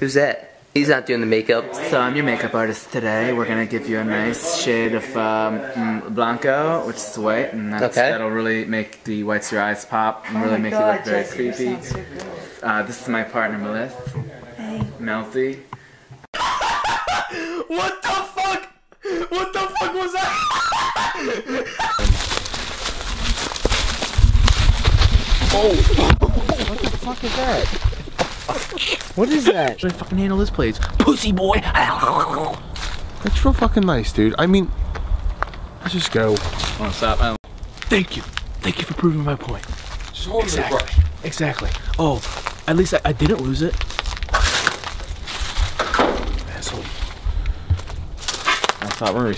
Who's that? He's not doing the makeup. So I'm your makeup artist today. We're gonna give you a nice shade of Blanco, which is white, and that's, okay, that'll really make the whites of your eyes pop and really make you look very creepy. So this is my partner Malith. Hey. Melty. What the fuck? What the fuck was that? Oh! What the fuck is that? What is that? Should I fucking handle this place? Pussy boy! That's real fucking nice, dude. I mean, let's just go. Wanna stop? I don't... Thank you. Thank you for proving my point. Just hold exactly. The brush. Exactly. Oh, at least I didn't lose it. Asshole. I thought we were...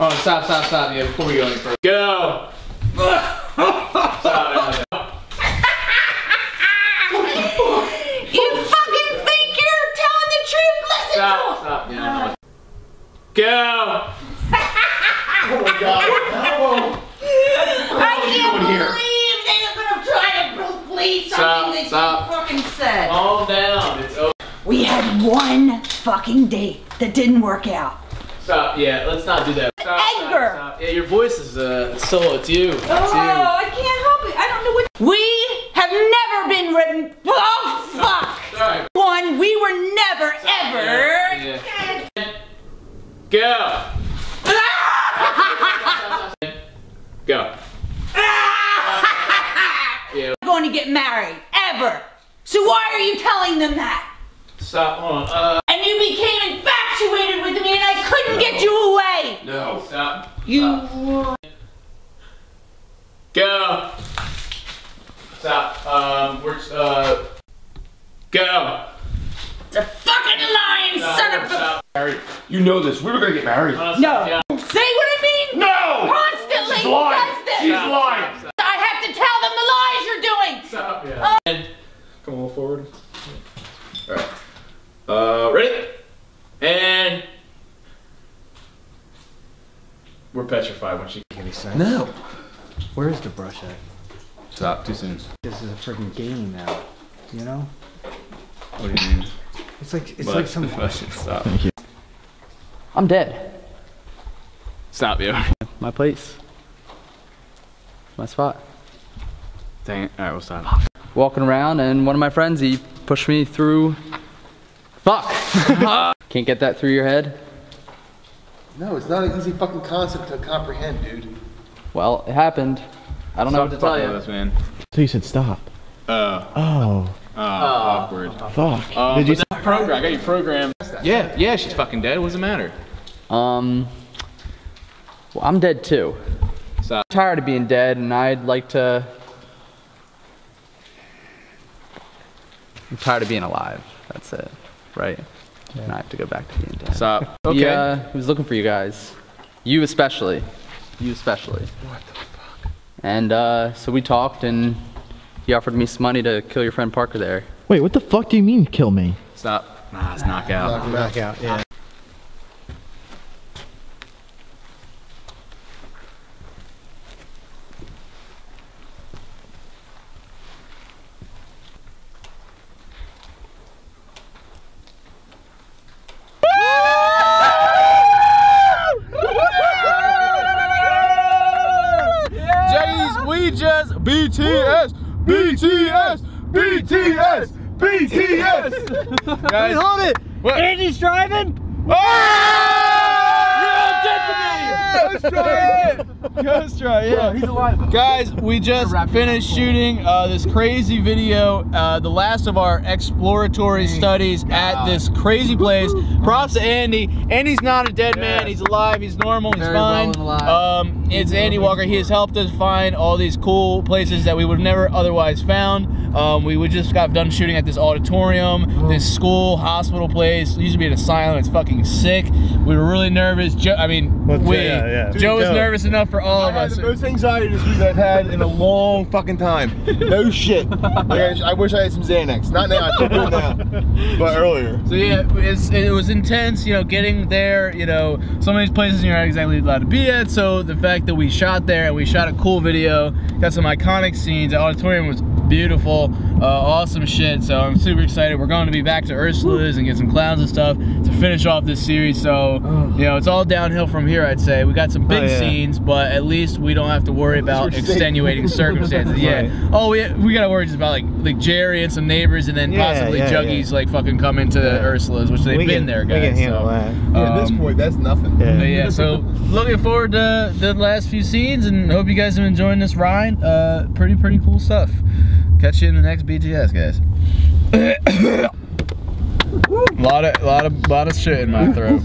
Oh, stop, yeah, before we go any further. Go! Stop it. You fucking think you're telling the truth? Listen to him! Stop, yeah. Go! Oh my god, no! I can't believe they are gonna try to believe something that you fucking said. Calm down, it's over. We had one fucking date that didn't work out. Stop, yeah, let's not do that. Stop, Edgar! Stop. Yeah, your voice is solo, it's you. It's I can't help it. I don't know what. We have never been written. Oh, fuck! Sorry. One, we were never, ever. Yeah. Go! Go. Yeah. We're going to get married, ever. So why are you telling them that? Stop, hold on. And you became infatuated with me and I couldn't get you away! No, stop. You were... Go! Stop, we're, Go! It's a fucking lying son of a... Married. You know this, we were gonna get married. No! Yeah. Say what I mean! No! Constantly! She's lying! She's lying! Stop. I have to tell them the lies you're doing! Stop, yeah. Come a little forward. Alright. Ready? And we're petrified when she can be sent. No! Where is the brush at? Stop, too soon. This is a freaking game now. You know? What do you mean? It's like some question. Stop. Thank you. I'm dead. Stop, yo. My place. My spot. Dang it. Alright, we'll stop. Walking around and one of my friends, he pushed me through. Fuck! Can't get that through your head? No, it's not an easy fucking concept to comprehend, dude. Well, it happened. I don't know what to tell you. This, man. So you said stop. Awkward. Fuck. Did you say program? I got you programmed. Yeah, yeah, she's fucking dead. What's the matter? Well, I'm dead too. Stop. I'm tired of being dead and I'd like to... I'm tired of being alive. That's it. Right? Yeah. And I have to go back to being dead. Stop. Okay. Yeah, he was looking for you guys. You especially. You especially. What the fuck? And so we talked and he offered me some money to kill your friend Parker there. Wait, what the fuck do you mean kill me? Stop. Nah, it's knockout. Knockout, yeah. BTS! BTS! BTS! BTS! Guys, hold it! What? Andy's driving! Oh! You're all dead to me! Ghost drive, yeah. He's alive. Guys, we just finished shooting this crazy video, the last of our exploratory studies at this crazy place. Props to Andy. Andy's not a dead man. He's alive. He's normal. He's fine. Well it's Andy Walker. He has helped us find all these cool places that we would have never otherwise found. We would just got done shooting at this auditorium, this school, hospital place. It used to be an asylum. It's fucking sick. We were really nervous. I mean, Joe was nervous enough for all of us. The most anxiety this week I've had in a long fucking time. No shit. Like, I wish I had some Xanax. Not now, I feel now. But earlier. So yeah, it was intense, you know, getting there, you know, some of these places you're not exactly allowed to be at, so the fact that we shot there and we shot a cool video, got some iconic scenes, the auditorium was beautiful, awesome shit, so I'm super excited. We're going to be back to Ursula's and get some clowns and stuff to finish off this series, so, you know, it's all downhill from here, I'd say. We got some big scenes, but at least we don't have to worry about extenuating circumstances. Yeah. Oh, we gotta worry just about like Jerry and some neighbors and then possibly Juggies like fucking come into Ursula's, which they've been there, guys. We can handle that. Yeah, at this point, that's nothing. Yeah. But yeah, so looking forward to the last few scenes and hope you guys have been enjoying this ride. Pretty cool stuff. Catch you in the next BTS, guys. lot of shit in my throat.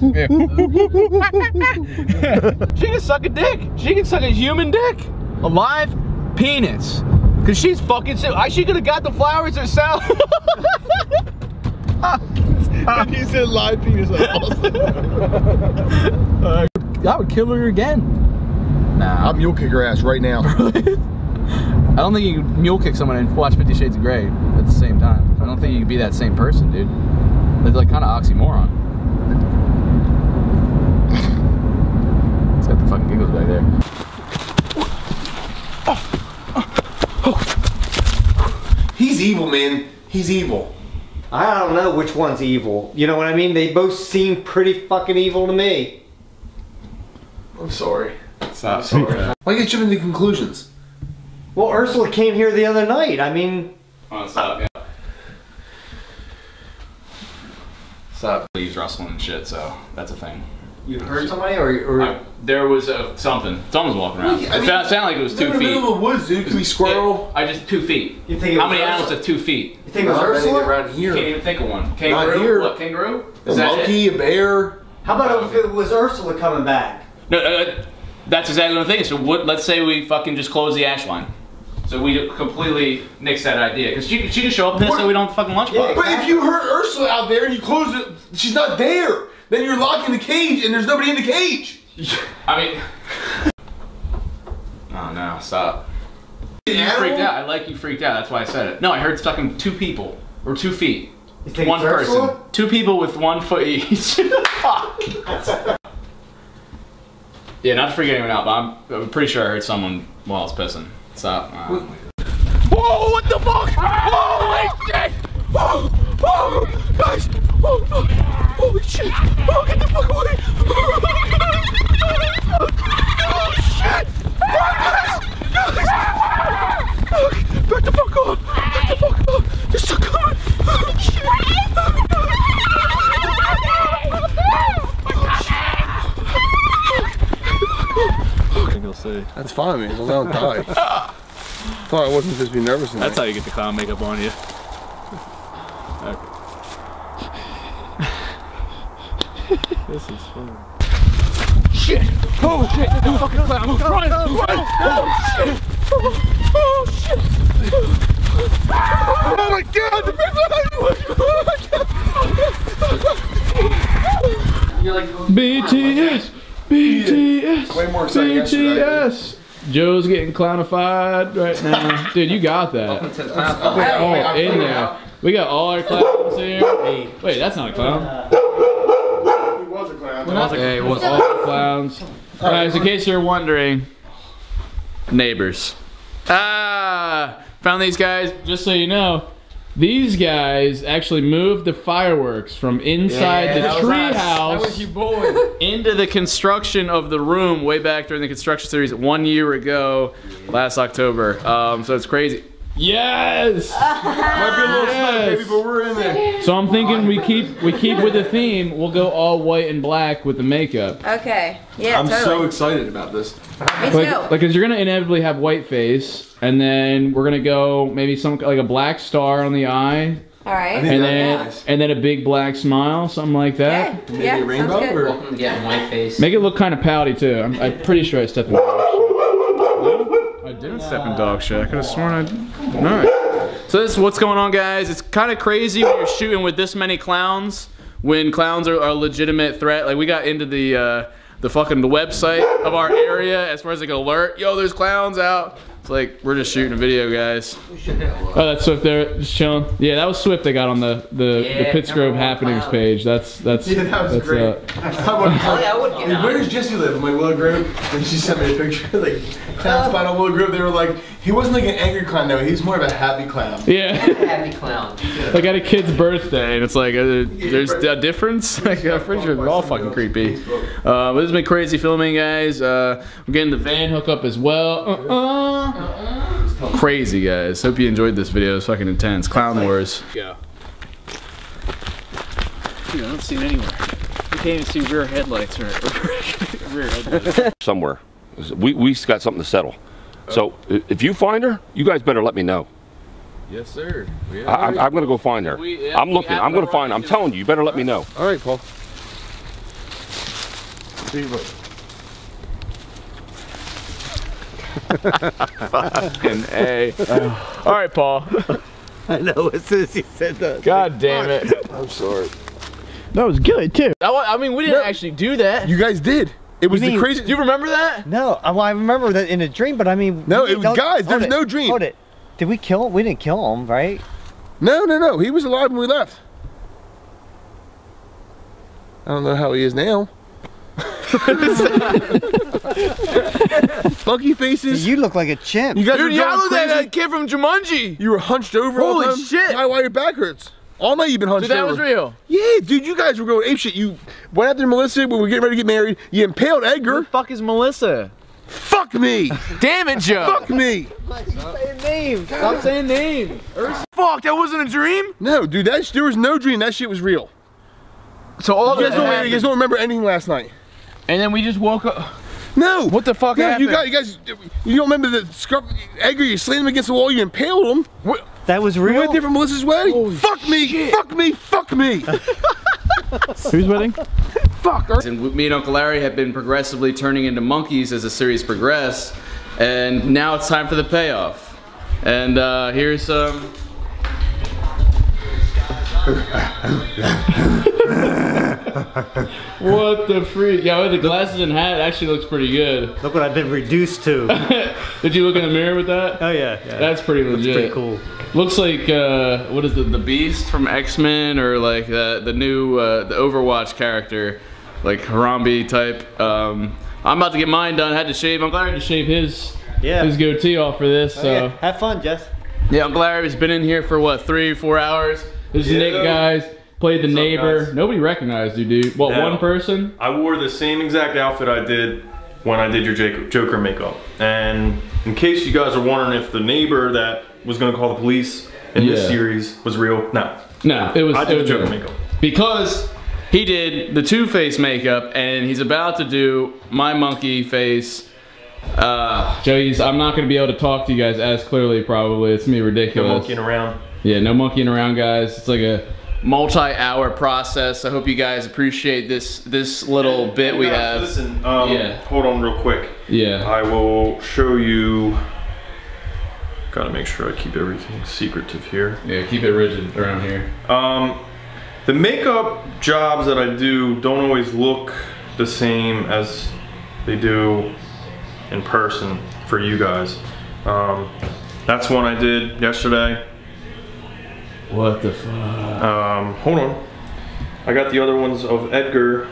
She can suck a dick. She can suck a human dick, a live penis, cause she's fucking sick. She could have got the flowers herself. You said live penis. I would kill her again. Nah, I'll mule kick her ass right now. I don't think you could mule kick someone and watch 50 Shades of Grey at the same time. I don't think you could be that same person, dude. It's like kind of oxymoron. It's got the fucking giggles back there. He's evil, man. He's evil. I don't know which one's evil. You know what I mean? They both seem pretty fucking evil to me. I'm sorry. I'm sorry. Why get you into conclusions? Well, Ursula came here the other night. I mean, stop. Leaves rustling and shit, so that's a thing. You heard somebody, or there was something. Someone was walking around. Really? I mean, it sounded like it was 2 feet. In the middle of the woods, dude. Can we squirrel? I just 2 feet. You think how many animals have 2 feet? You think it was Ursula? Around here. You can't even think of one. Kangaroo. Here. What kangaroo? A monkey, a bear. How about if it was Ursula coming back? No, that's exactly the thing. So what? Let's say we fucking just close the ash line. So we completely nix that idea because she can show up and so we don't fucking lunchbox. Yeah, exactly. But if you heard Ursula out there and you close it, she's not there. Then you're locking the cage and there's nobody in the cage. I mean, oh no, stop. You freaked out. I like you freaked out. That's why I said it. No, I heard fucking 2 people or 2 feet. One person, Ursula? 2 people with 1 foot each. Fuck. Yeah, not to freak anyone out, but I'm pretty sure I heard someone while I was pissing. Stop. Whoa, what the fuck? Holy shit! Whoa! Whoa! Guys! Whoa, fuck! Holy shit! Oh, get the fuck away! Oh, shit! Guys! Back the fuck up! Back the fuck up! They're still coming! Oh, shit! That's fine, man. I'll let him die. I thought I wasn't supposed to be nervous tonight. That's how you get the clown makeup on you. Okay. This is fun. Shit! Oh shit! No fucking clown! Run! Run! Oh shit! Oh shit! Oh my god! BTS! BTS! Way more exciting BTS! Joe's getting clownified right now. Dude, you got that. Oh, in there. We got all our clowns here. Wait, that's not a clown. He was a clown. Okay, it was all the clowns. Alright, so in case you're wondering, neighbors. Ah! Found these guys. Just so you know, these guys actually moved the fireworks from inside the treehouse into the construction of the room way back during the construction series 1 year ago, last October. So it's crazy. Yes! Might be a little slight, baby, but we're in there. So I'm thinking we keep with the theme. We'll go all white and black with the makeup. Okay. Yeah. I'm totally. So excited about this. Me too. Like, cause you're gonna inevitably have white face, and then we're gonna go maybe some like a black star on the eye. All right. And then a big black smile, something like that. Yeah. Maybe a rainbow or welcome to getting white face. Make it look kind of pouty too. I'm pretty sure I stepped in. I didn't step in dog shit. I could have sworn I didn't. Alright. So this is what's going on, guys. It's kind of crazy when you're shooting with this many clowns, when clowns are a legitimate threat. Like we got into the the fucking website of our area as far as like an alert. Yo, there's clowns out. It's like, we're just shooting a video, guys. Oh, that's Swift there, just chilling. Yeah, that was Swift that got on the Pittsgrove Happenings page. That's yeah, that was great. Where does Jesse live? I'm like, Willow Grove. And she sent me a picture, like, clown spot on Willow Grove. They were like, he wasn't like an angry clown, though. He's more of a happy clown. Yeah. Happy clown. Yeah. Like at a kid's birthday, and it's like, there's a difference? Like, our friends are all fucking creepy. But this has been crazy filming, guys. We're getting the van hookup as well. Crazy, guys. Hope you enjoyed this video. It's fucking intense. Clown Wars. Yeah. Dude, I don't see it anywhere. You can't even see rear headlights or rear headlights. Somewhere. We got something to settle. Oh. So if you find her, you guys better let me know. Yes, sir. Yeah. I'm going to go find her. I'm looking. I'm going to find her. I'm telling you, you better let me know. All right, Paul. See you later. Fucking A. All right, Paul. I know, as soon as he said that. God damn it. I'm sorry. That was good, too. I mean, we didn't actually do that. You guys did. It was the craziest. Do you remember that? No, well, I remember that in a dream, but I mean. No, it was guys. There was no dream. Hold it. Did we kill him? We didn't kill him, right? No, no, no. He was alive when we left. I don't know how he is now. Funky faces. You look like a chimp. You guys were yelling at that kid from Jumanji. You were hunched over. Holy all shit! Why your back hurts? All night you've been hunched over. That was real. Yeah, dude, you guys were going ape shit. You went after Melissa when we were getting ready to get married. You impaled Edgar. Who the fuck is Melissa? Fuck me! Damn it, Joe! Fuck me! Stop saying names. Stop saying names. Fuck, that wasn't a dream. No, dude, there was no dream. That shit was real. So all you guys don't remember anything last night. And then we just woke up. No! What the fuck happened? You don't remember the scrub, Edgar, you slammed him against the wall, you impaled him. What? That was real? We went there from Melissa's wedding? Holy shit. Fuck me, fuck me, fuck me! Who's wedding? Fuck her. And me and Uncle Larry have been progressively turning into monkeys as the series progressed. And now it's time for the payoff. And here's some... What the freak? Yeah, with the glasses and hat, it actually looks pretty good. Look what I've been reduced to. Did you look in the mirror with that? Oh yeah, yeah. That's pretty legit. That's pretty cool. Looks like what is it? The Beast from X-Men, or like the new the Overwatch character, like Harambe type. I'm about to get mine done. Had to shave. I'm glad I had to shave his goatee off for this. So yeah. Have fun, Jess. Yeah, I'm glad he's been in here for what, 3 or 4 hours. This is Nick, guys. Played the neighbor. Guys? Nobody recognized you, dude. What, one person? I wore the same exact outfit I did when I did your Joker makeup. And in case you guys are wondering if the neighbor that was going to call the police in this series was real, no. No, it was. I did the Joker makeup. Because he did the Two-Face makeup, and he's about to do my monkey face. Joey's, I'm not going to be able to talk to you guys as clearly, probably. It's going to be ridiculous. No monkeying around. Yeah, no monkeying around, guys. It's like a multi-hour process. I hope you guys appreciate this little bit we have. Listen, hold on real quick. Yeah. I will show you. Gotta make sure I keep everything secretive here. Yeah, keep it rigid around here. The makeup jobs that I do don't always look the same as they do in person for you guys. That's one I did yesterday. What the fuck? Hold on. I got the other ones of Edgar.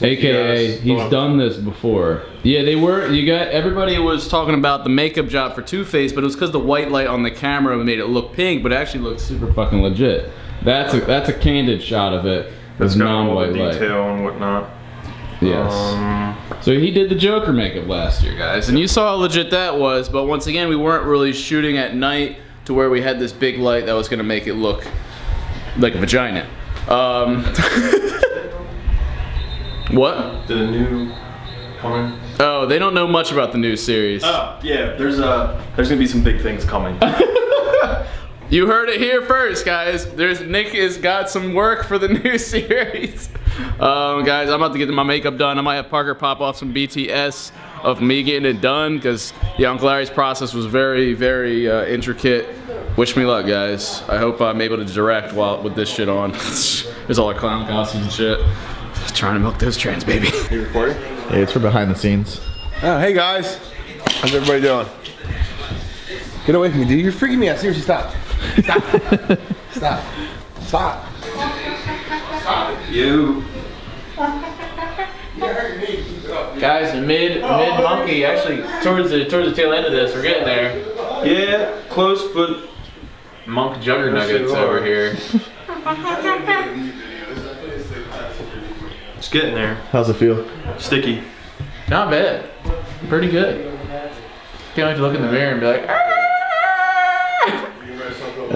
AKA, he's done this before. Yeah, they were. You got everybody was talking about the makeup job for Two-Face, but it was because the white light on the camera made it look pink, but it actually looked super fucking legit. That's a candid shot of it. That's non-white light detail and whatnot. Yes. So he did the Joker makeup last year, guys, and you saw how legit that was. But once again, we weren't really shooting at night, to where we had this big light that was gonna make it look like a vagina. What? The new coming? Oh, they don't know much about the new series. Oh, yeah, there's gonna be some big things coming. You heard it here first, guys. Nick has got some work for the new series. Guys, I'm about to get my makeup done. I might have Parker pop off some BTS of me getting it done, because Uncle Larry's process was very, very intricate. Wish me luck, guys. I hope I'm able to direct with this shit on. There's all our clown costumes and shit. Trying to milk those trends, baby. Are you recording? Hey, it's for behind the scenes. Oh, hey guys. How's everybody doing? Get away from me, dude. You're freaking me out. Seriously, stop. Stop. Stop. Stop. Stop. You. Guys, mid monkey. Actually, towards the tail end of this, we're getting there. Yeah, close, but monk jugger nuggets over here. It's getting there. How's it feel? Sticky. Not bad. Pretty good. Can't wait to look in the mirror and be like, ah!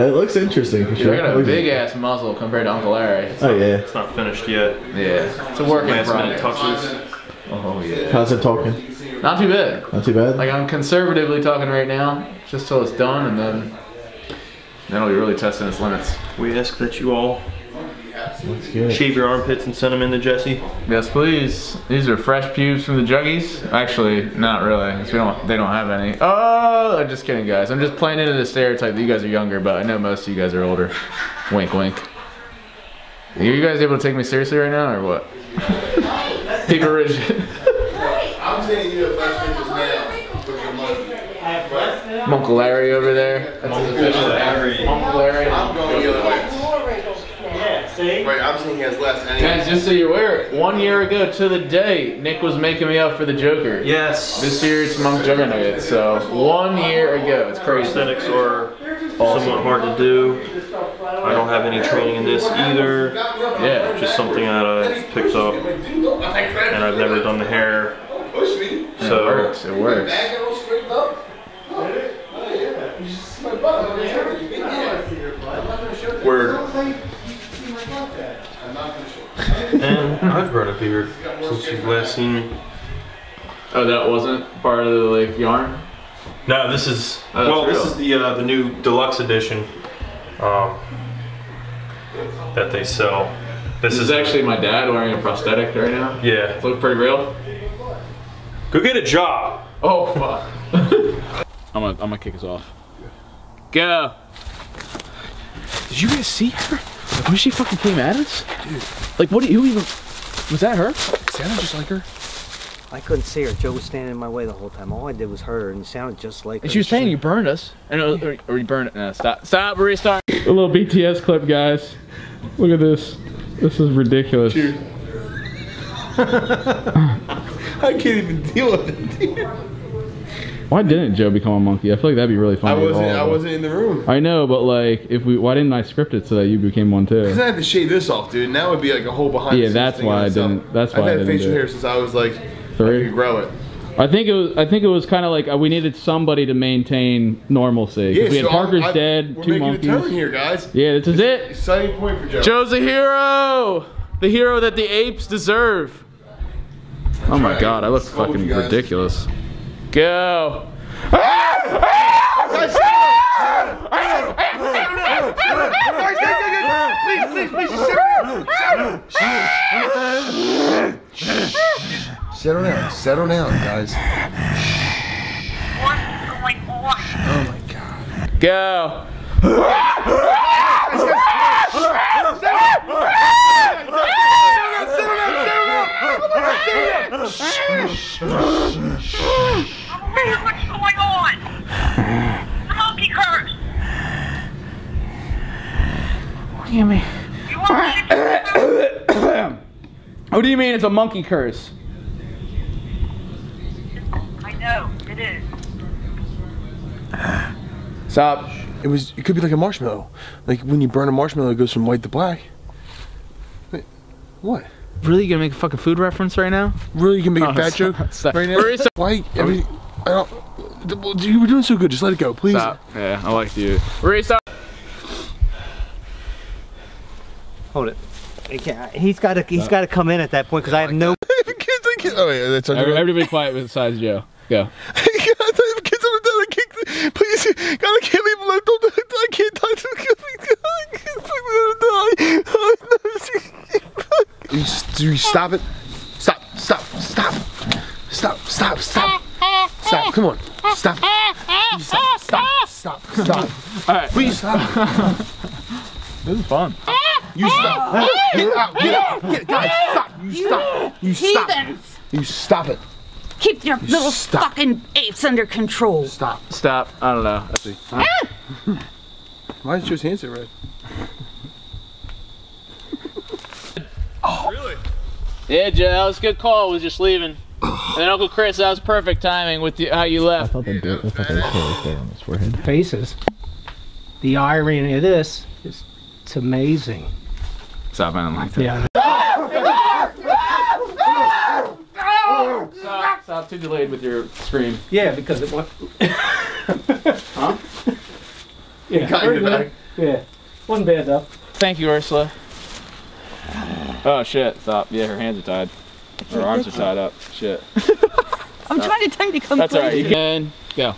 It looks interesting for sure. I got a big ass muzzle compared to Uncle Larry. Oh yeah. It's not finished yet. Yeah. It's a work in progress. Oh yeah. How's it talking? Not too bad. Not too bad? Like I'm conservatively talking right now, just till it's done, and then it'll be really testing its limits. We ask that you all shave your armpits and send them in to Jesse. Yes, please. These are fresh pubes from the Juggies. Actually, not really. They don't have any. Oh, I'm just kidding, guys. I'm just playing into the stereotype that you guys are younger, but I know most of you guys are older. Wink, wink. Are you guys able to take me seriously right now, or what? People rigid. I'm saying you have less pictures now for your monkey. Monk Larry over there. That's his official name. Monk Larry. I'm going the other way. See? Right, I'm saying he has less. Anyway. Guys, just so you're aware, 1 year ago to the day, Nick was making me up for the Joker. Yes. This year it's McJuggerNuggets, so 1 year ago. It's crazy. Aesthetics are somewhat hard to do. I don't have any training in this either. Yeah. Just something that I picked up, and I've never done the hair. So it works. It works. Word. And I've grown a beard since you've last seen me. Oh, that wasn't part of the like yarn? No, this is well, this is the new deluxe edition that they sell. This is actually my dad wearing a prosthetic right now. Yeah, look pretty real. Go get a job. Oh fuck! I'm gonna kick us off. Go. Did you guys see her? When she fucking came at us? Dude. Like, what do you even... Was that her? It sounded just like her. I couldn't see her. Joe was standing in my way the whole time. All I did was hurt her, and it sounded just like her. And she was saying you burned us. And it was, or you burned it. No, stop. Stop. Restart. A little BTS clip, guys. Look at this. This is ridiculous. Cheers. I can't even deal with it, dude. Why didn't Joe become a monkey? I feel like that'd be really funny. I wasn't in the room. I know, but like, why didn't I script it so that you became one too? Because I had to shave this off, dude. Now it'd be like a whole behind. Yeah, that's why I didn't. That's why I didn't. I've had facial hair since I was like 3. I could grow it. I think it was kind of like we needed somebody to maintain normalcy. Yeah, we had Parker's dead, two monkeys. We're making a turn here, guys. Yeah, this is it. Exciting point for Joe. Joe's a hero. The hero that the apes deserve. Oh my God, I look fucking ridiculous. Go! Settle down. Settle down, guys. What's going on? Oh my God. Go! Settle down! Here's what's going on. The monkey curse. What do you mean? You want to what do you mean it's a monkey curse? I know, it is. Stop. It could be like a marshmallow. Like when you burn a marshmallow, it goes from white to black. Wait, what? Really, you gonna make a fucking food reference right now? Really, you gonna make a fat joke right now? White, everything. You were doing so good. Just let it go, please. Stop. Yeah, I like you. Restart. Hold it. He's got to come in at that point because I have no. Oh yeah, that's on everybody quiet besides Joe. Go. Please, God, I can't leave him alone. I can't talk to him. I'm gonna die. You stop it. Stop. Stop. Stop. Stop. Stop. Stop. Stop, come on. Stop. Stop. Stop. Stop. Stop. Alright. Please stop. This is fun. You stop. Get out. Get out. Guys, stop. You stop it. Keep your little fucking apes under control. Stop. I don't know. I see. Ah! Why is your hands so red? Oh. Really? Yeah, Joe, that was a good call. I was just leaving. And then Uncle Chris, that was perfect timing with the, how you left. I thought they did. I thought they was there on his forehead. Faces. The irony of this is it's amazing. Stop, I don't like that. Yeah. Stop, too delayed with your scream. Yeah, because it was. Huh? Yeah. Kind of back. Yeah. Wasn't bad though. Thank you, Ursula. Oh shit, stop. Yeah, her hands are tied. Her arms are tied up. Shit. I'm trying to time to come. That's alright, you can go.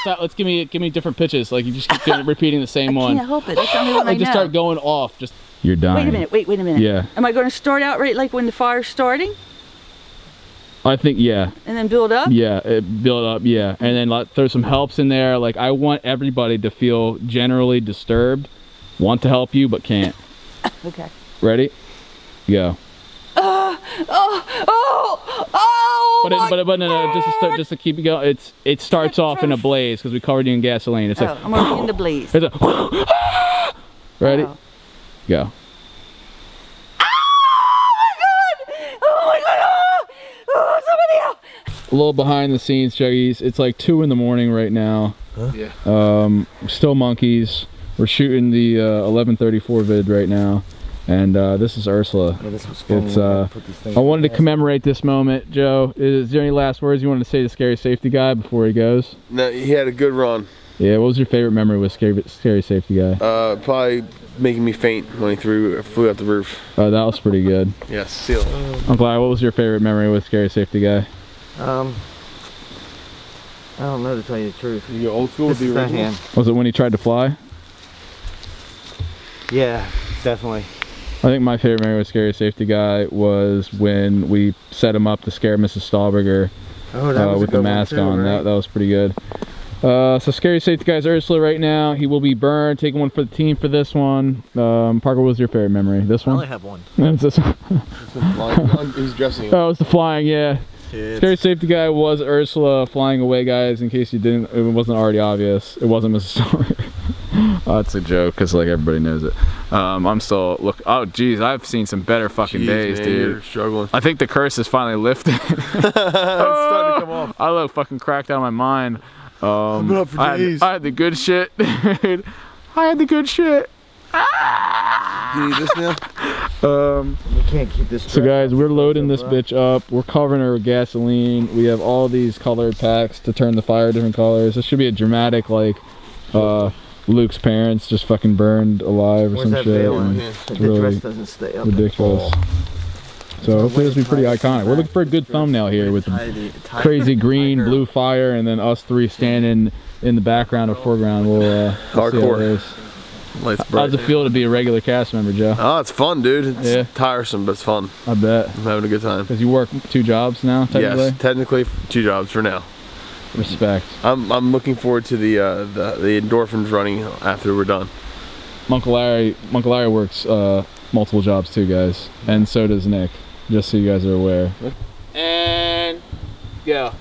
Stop. Let's give me different pitches. Like you just keep repeating the same one. I can't help it. That's the only one I know. Just start going off. Just you're dying. Wait a minute. Yeah. Am I going to start out right like when the fire's starting? I think yeah. And then build up. Yeah, build up. Yeah, and then like, throw some helps in there. Like I want everybody to feel generally disturbed, want to help you but can't. Okay. Ready? Go. But no, just to keep it going, it starts off in a blaze because we covered you in gasoline. It's like I'm gonna be in the blaze. It's a, ready? Oh. Go. Oh my god! Oh, somebody help! A little behind the scenes, Chuggies. It's like 2 in the morning right now. Huh? Yeah. Still monkeys. We're shooting the 11:34 vid right now. And this is Ursula. Yeah, this was cool. It's, I wanted to commemorate this moment. Joe, is there any last words you want to say to Scary Safety Guy before he goes? No, he had a good run. Yeah, what was your favorite memory with Scary Safety Guy? Probably making me faint when he flew out the roof. Oh, that was pretty good. Yeah, still. Uncle I, what was your favorite memory with Scary Safety Guy? I don't know to tell you the truth. You old school with the original? Was it when he tried to fly? Yeah, definitely. I think my favorite memory with Scary Safety Guy was when we set him up to scare Mrs. Stahlberger with the mask on. Right? That was pretty good. So Scary Safety Guy's Ursula right now. He will be burned. Taking one for the team for this one. Parker, what was your favorite memory? This one? I only have one. It's this one. He's dressing. Oh, it was the flying, yeah. Kids. Scary Safety Guy was Ursula flying away, guys, in case you didn't. It wasn't already obvious. It wasn't Mrs. Stahlberger. Oh, it's a joke because like everybody knows it. I'm still look. Oh, geez, I've seen some better fucking days, man, dude. You're struggling. I think the curse is finally lifted. It's starting to come off. I look fucking cracked out of my mind. I'm up for days. I had the good shit, dude. I had the good shit. You need this now? We can't keep this. So guys, we're loading this bitch up. We're covering her with gasoline. We have all these colored packs to turn the fire different colors. This should be a dramatic like. Luke's parents just fucking burned alive or some shit. It's really the dress doesn't stay up. Ridiculous. So hopefully this will be pretty iconic. We're looking for a good thumbnail here with the crazy green, blue fire, and then us three standing in the background or foreground. We'll hardcore. How's it feel to be a regular cast member, Joe? Oh, it's fun, dude. It's tiresome, but it's fun. I bet. I'm having a good time. Because you work 2 jobs now, technically? Yes, technically 2 jobs for now. Respect. I'm looking forward to the endorphins running after we're done. Uncle Larry works multiple jobs too, guys, and so does Nick. Just so you guys are aware. And go.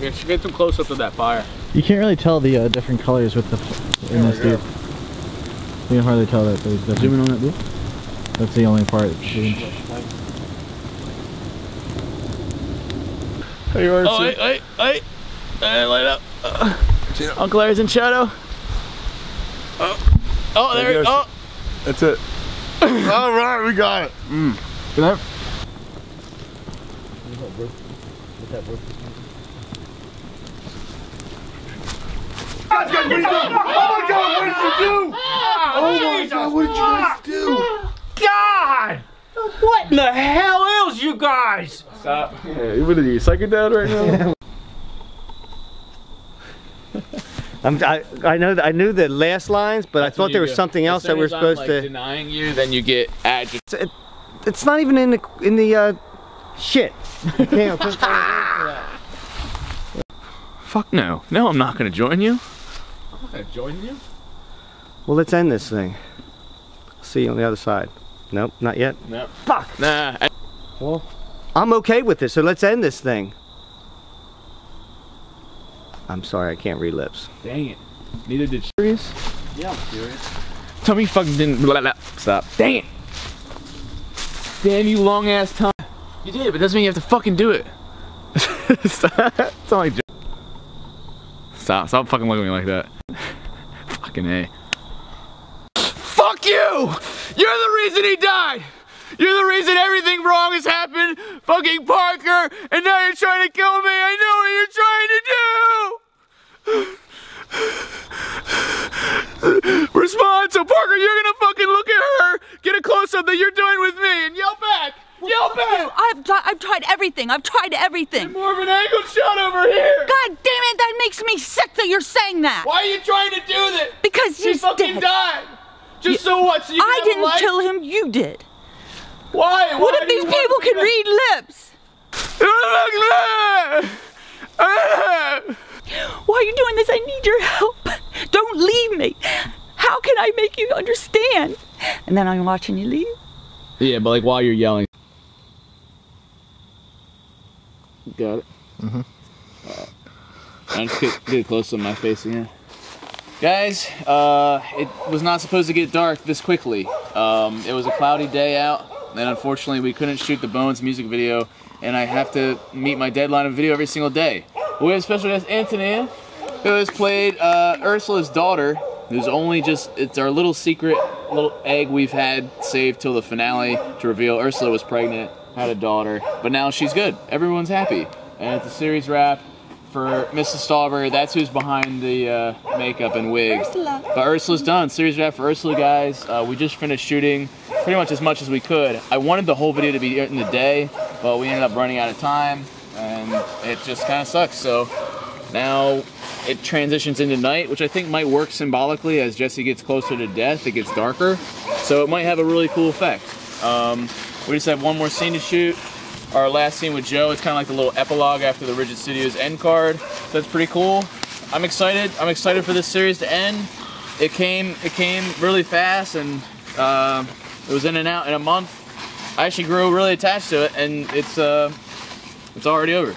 Yeah, she gets some close-ups of that fire. You can't really tell the different colors with the in this dude. You can hardly tell that. Zoom in on that blue. That's the only part. Oh wait! Light up. Uncle Larry's in shadow. Oh, there we go. That's it. All right, we got it. Good night. What's that, bro? guys, what are you doing? Oh my God, what did you do? Oh my God, what did you guys do? God! What in the hell ails you guys? Stop. Yeah, what are you, psychedelic right now? I know that I knew the last lines, but I thought there was something else that we were supposed to. Denying you, then you get agitated. It's not even in the shit. Fuck no! No, I'm not gonna join you. I'm not gonna join you. Well, let's end this thing. See you on the other side. Nope, not yet. Nope. Fuck. Nah. Well, I'm okay with this, so let's end this thing. I'm sorry, I can't read lips. Dang it. Neither did she. Serious? Yeah, I'm serious. Tell me you fucking didn't blah, blah, blah. Stop. Dang it! Damn you long ass time. You did, but doesn't mean you have to fucking do it. Stop. It's all like stop. Stop fucking looking at me like that. Fucking A. Fuck you! You're the reason he died! You're the reason everything wrong has happened, fucking Parker, and now you're trying to kill me. I know what you're trying to do. Respond. So Parker, you're gonna fucking look at her, get a close-up that you're doing with me, and yell back. Well, yell back. I've tried everything. I've tried everything. And more of an angled shot over here. God damn it! That makes me sick that you're saying that. Why are you trying to do that? Because she fucking died. Just so what? So you I didn't kill him. You did. Why? What if these people can read lips? Why are you doing this? I need your help. Don't leave me. How can I make you understand? And then I'm watching you leave. Yeah, but like while you're yelling. Got it. Mm-hmm. I'm just gonna get close to my face again. Guys, it was not supposed to get dark this quickly. It was a cloudy day out. And unfortunately, we couldn't shoot the Bones music video, and I have to meet my deadline of video every single day. We have a special guest, Antonin, who has played Ursula's daughter, who's only just—it's our little secret, little egg we've had saved till the finale to reveal Ursula was pregnant, had a daughter, but now she's good. Everyone's happy, and it's a series wrap for Mrs. Stahlberger. That's who's behind the makeup and wigs. Ursula. But Ursula's done. Series wrap for Ursula, guys. We just finished shooting. Pretty much as we could. I wanted the whole video to be in the day, but we ended up running out of time, and it just kind of sucks. So now it transitions into night, which I think might work symbolically. As Jesse gets closer to death, it gets darker, so it might have a really cool effect. We just have one more scene to shoot. Our last scene with Joe, it's kind of like the little epilogue after the Rigid Studios end card, so that's pretty cool. I'm excited. I'm excited for this series to end. It came really fast, and it was in and out in a month. I actually grew really attached to it, and it's already over.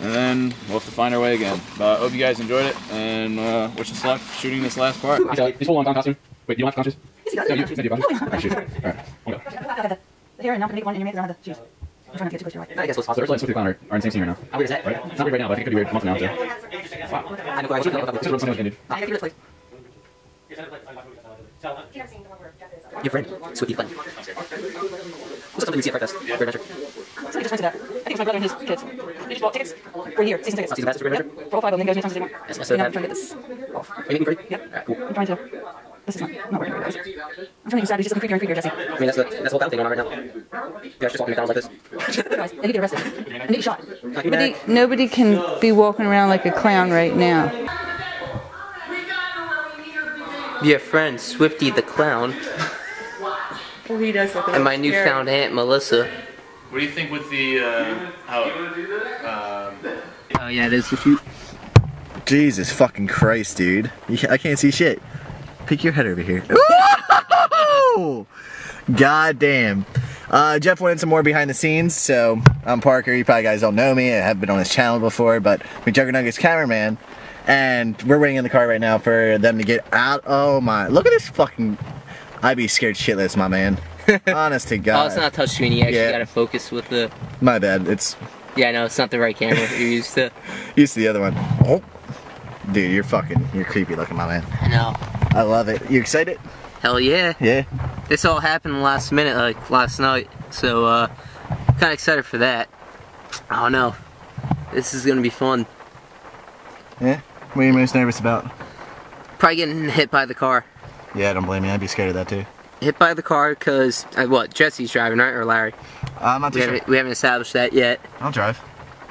And then we'll have to find our way again. I hope you guys enjoyed it, and wish us luck shooting this last part. This whole long costume. Wait, you don't have conscious? No, you have conscious? Alright, shoot. Alright, we'll go. Here, and I'm gonna make one, and you make another shoes. I'm trying to get too close to your right. I guess what's possible. Ursula and Swifty are in the same scene right now. How weird is that? Right? It's not weird right now, but I think it could be weird a month from now, so. Wow. I know, I should have ended. Your friend, Swifty Fun. What's something we see at breakfast? Great adventure. Somebody just mentioned that. I think it's my brother and his kids. They just bought tickets. We're here. Season tickets. Season passes for great adventure. Yep. Roll 5 of them, guys. Many times they want. Yes, so I'm trying to get this off. Are you getting free? Yep. Alright, cool. I'm trying to. This is not working right now. I'm trying to use that. It's just looking creepier and creepier, Jesse. I mean, that's the whole thing going on right now. You guys just walking around like this. Guys, they could get arrested. I need a shot. Nobody can be walking around like a clown right now. Your friend, Swifty the Clown. Well, he does look and my newfound aunt, Melissa. What do you think with the, oh yeah, it is the shoot. Jesus fucking Christ, dude. I can't see shit. Pick your head over here. God damn. Jeff went in some more behind the scenes, so I'm Parker. You probably guys don't know me. I haven't been on this channel before, but McJuggerNuggets cameraman. And we're waiting in the car right now for them to get out. Oh my, look at this fucking... I'd be scared shitless, my man. Honest to God. Oh, it's not touch screen. You actually gotta focus with the... My bad, it's... Yeah, no, it's not the right camera you're used to. Used to the other one. Oh. Dude, you're creepy looking, my man. I know. I love it. You excited? Hell yeah. Yeah? This all happened last minute, like last night. So, kinda excited for that. I don't know. This is gonna be fun. Yeah? What are you most nervous about? Probably getting hit by the car. Yeah, don't blame me. I'd be scared of that too. Hit by the car because, what, Jesse's driving, right? Or Larry? I'm not too sure. We haven't established that yet. I'll drive.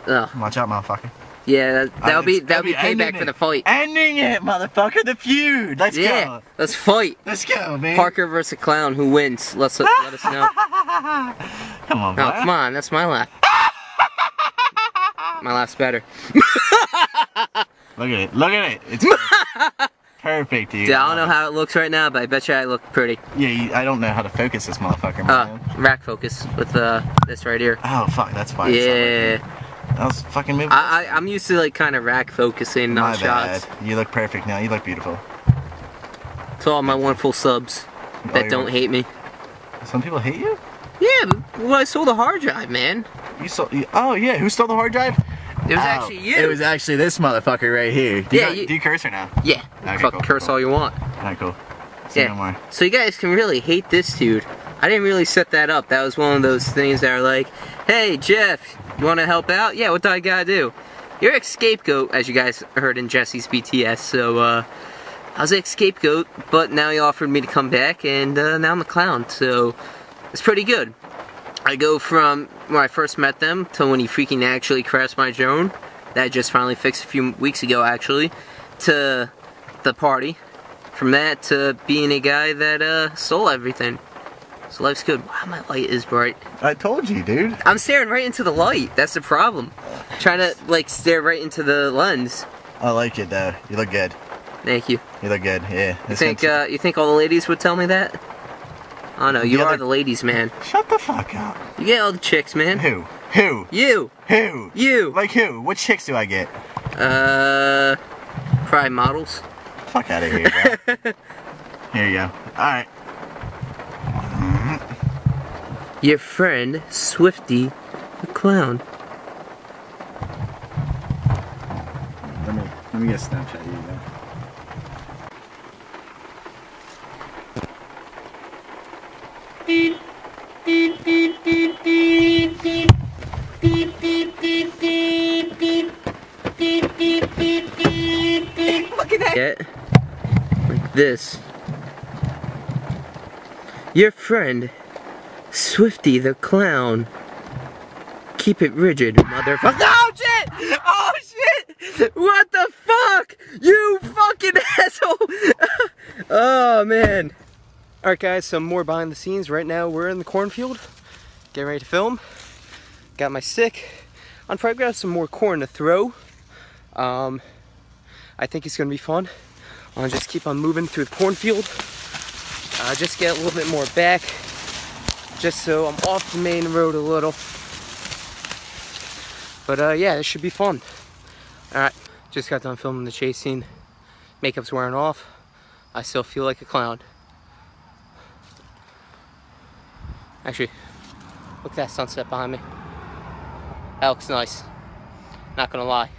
Oh. Watch out, motherfucker. Yeah, that'll be payback for the fight. Ending it, motherfucker! The feud! Let's go! Yeah, let's fight! Let's go, man! Parker versus Clown, who wins? Let us know. Come on, bro. Oh, come on, that's my laugh. My laugh's better. Look at it, look at it! It's perfect, dude. I don't know how it looks right now, but I bet you I look pretty. Yeah, I don't know how to focus this motherfucker, man. Rack focus with this right here. Oh, fuck, that's fine. Yeah. That was fucking moving. I'm used to like kind of rack focusing on shots. You look perfect now. You look beautiful. To all my wonderful subs that don't hate me. Some people hate you? Yeah, well, I stole the hard drive, man. You stole? Oh yeah, who stole the hard drive? It was actually you. It was actually this motherfucker right here. Do you curse her now? Yeah. Okay, fuck, cool, curse all you want. Alright, cool. Say no more. So you guys can really hate this dude. I didn't really set that up. That was one of those things that are like, hey, Jeff, you want to help out? Yeah, what do I gotta do? You're a scapegoat, as you guys heard in Jesse's BTS, so, I was a scapegoat, but now he offered me to come back, and, now I'm a clown, so it's pretty good. I go from when I first met them to when he freaking actually crashed my drone, that I just finally fixed a few weeks ago, actually, to the party. From that to being a guy that, stole everything. So life's good. Wow, my light is bright. I told you, dude. I'm staring right into the light. That's the problem. I'm trying to, like, stare right into the lens. I like it, though. You look good. Thank you. You look good, yeah. You think all the ladies would tell me that? Oh, no, you are the ladies, man. Shut the fuck up. You get all the chicks, man. Who? Who? You. Who? You. Like who? What chicks do I get? Probably models. Fuck out of here, bro. Here you go. Alright. Your friend, Swifty, the clown. Let me get a Snapchat of you now. Beep, beep, beep, beep, beep, beep, beep, beep, beep, beep, beep, beep, beep, beep, beep, beep. Look at that. Get like this. Your friend, Swifty the clown. Keep it rigid, motherfucker. Oh shit! Oh shit! What the fuck? You fucking asshole! Oh man. Alright guys, some more behind the scenes. Right now we're in the cornfield. Getting ready to film. Got my stick. I'm probably gonna have some more corn to throw. I think it's gonna be fun. I'll just keep on moving through the cornfield. Just get a little bit more back. Just so I'm off the main road a little. But yeah, this should be fun. Alright, just got done filming the chase scene. Makeup's wearing off. I still feel like a clown. Actually, look at that sunset behind me. That looks nice. Not gonna lie.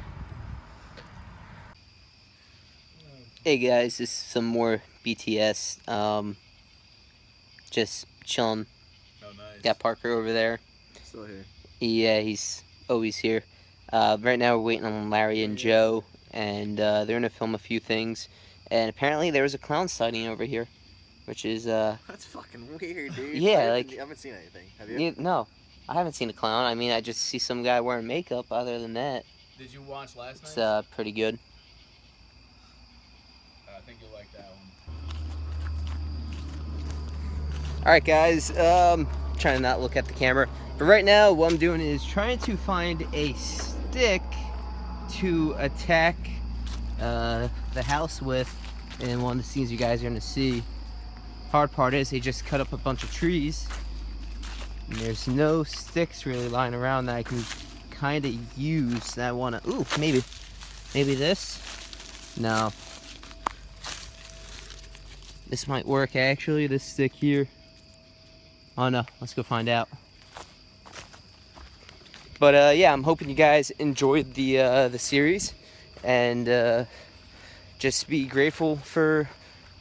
Hey guys, this is some more BTS. Just chilling. Oh, nice. Got Parker over there. Still here. Yeah, he's always here. Right now we're waiting on Larry and Joe, and they're gonna film a few things. And apparently there was a clown sighting over here, which is that's fucking weird, dude. Yeah, I haven't seen anything. Have you? No, I haven't seen a clown. I mean, I just see some guy wearing makeup. Other than that, did you watch last night? It's pretty good. I think you'll like that one. Alright guys, trying to not look at the camera, but right now what I'm doing is trying to find a stick to attack the house with in one of the scenes you guys are going to see. Hard part is they just cut up a bunch of trees, and there's no sticks really lying around that I can kind of use that I want to, ooh, maybe this? No. This might work actually, this stick here. Oh no, let's go find out. But yeah, I'm hoping you guys enjoyed the series, and just be grateful for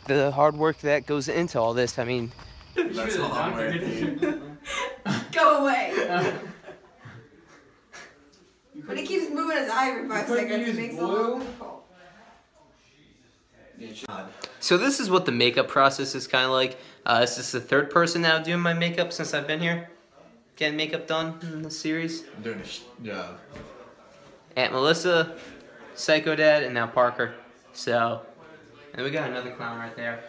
the hard work that goes into all this. I mean, that's a lot of work. Go away. But he keeps moving his eye every 5 seconds. It makes a lot of people. Yeah, God. So this is what the makeup process is kind of like. This is the third person now doing my makeup since I've been here. Getting makeup done in the series. I'm doing a job. Aunt Melissa, Psycho Dad, and now Parker. So, and we got another clown right there.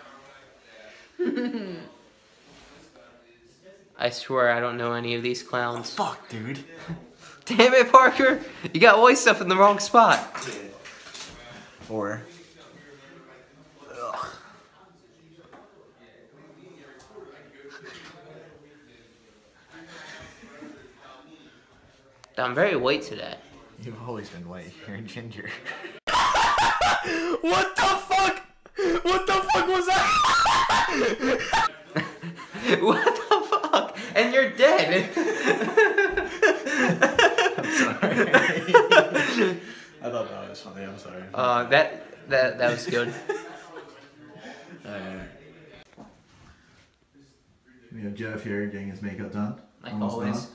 I swear I don't know any of these clowns. Oh, fuck, dude. Damn it, Parker! You got all your stuff in the wrong spot. Yeah. Or. Ugh. I'm very white today. You've always been white. You're ginger. What the fuck? What the fuck was that? What the fuck? And you're dead. I'm sorry. I thought that was funny. I'm sorry. That was good. We have Jeff here getting his makeup done. Like almost always. Done.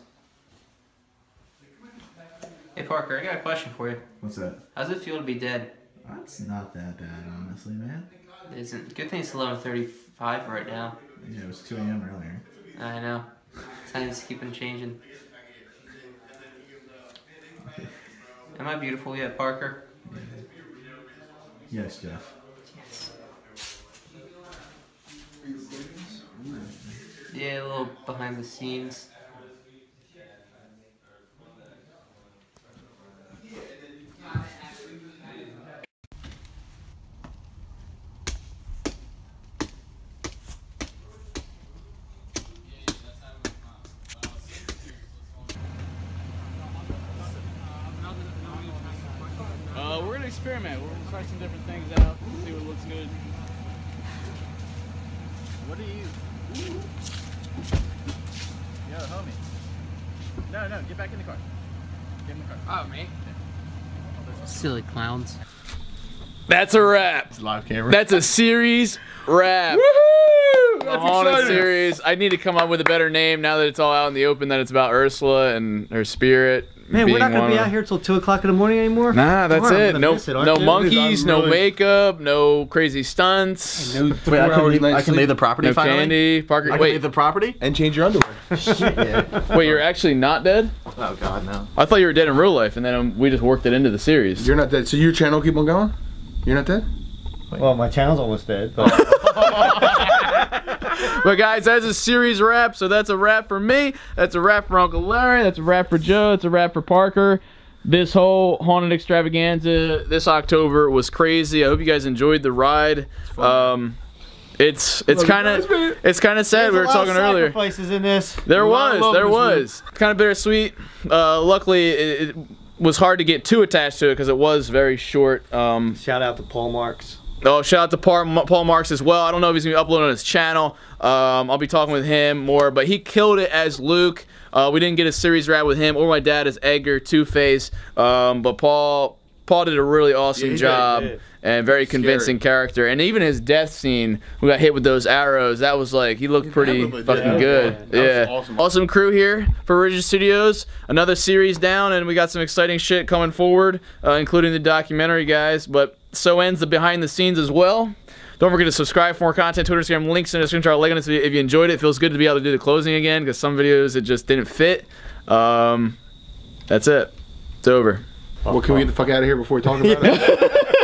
Hey Parker, I got a question for you. What's that? How's it feel to be dead? That's not that bad, honestly, man. It isn't. Good thing it's 11:35 right now. Yeah, it was 2 a.m. earlier. I know. Times keep on changing. Am I beautiful yet, Parker? Yeah. Yes, Jeff. Yes. Yeah, a little behind the scenes. Experiment. We'll try some different things out, see what looks good. What are you? Ooh. Yo, homie. No, no, get back in the car. Get in the car. Oh, me? Yeah. Silly clowns. That's a wrap. It's a live camera. That's a series wrap. Woohoo! On a series. I need to come up with a better name now that it's all out in the open, that it's about Ursula and her spirit. Man, we're not going to be out here till 2 o'clock in the morning anymore. Nah, that's it. No monkeys, no makeup, no crazy stunts. Wait, I can leave the property finally? No candy. Parker, wait. I can leave the property? And change your underwear. Shit, yeah. Wait, you're actually not dead? Oh, God, no. I thought you were dead in real life, and then we just worked it into the series. You're not dead. So your channel keep on going? You're not dead? Wait. Well, my channel's almost dead. But, but guys, that's a series wrap. So that's a wrap for me. That's a wrap for Uncle Larry. That's a wrap for Joe. That's a wrap for Parker. This whole haunted extravaganza this October was crazy. I hope you guys enjoyed the ride. It's kind of sad. We were talking earlier. Sacrifices in this. There was. Kind of bittersweet. Luckily, it was hard to get too attached to it because it was very short. Shout out to Paul Marks. Oh, shout out to Paul Marks as well. I don't know if he's going to be uploading on his channel. I'll be talking with him more, but he killed it as Luke. We didn't get a series wrap with him or my dad as Edgar, Two-Face, but Paul did a really awesome job and very convincing character. And even his death scene, we got hit with those arrows. That was like, he looked pretty fucking good. Yeah. Awesome. Awesome crew here for Rigid Studios. Another series down, and we got some exciting shit coming forward, including the documentary, guys. But so ends the behind the scenes as well. Don't forget to subscribe for more content. Twitter, Instagram, links in the description. If you enjoyed it, it feels good to be able to do the closing again because some videos it just didn't fit. That's it. It's over. Well, can we get the fuck out of here before we talk about it?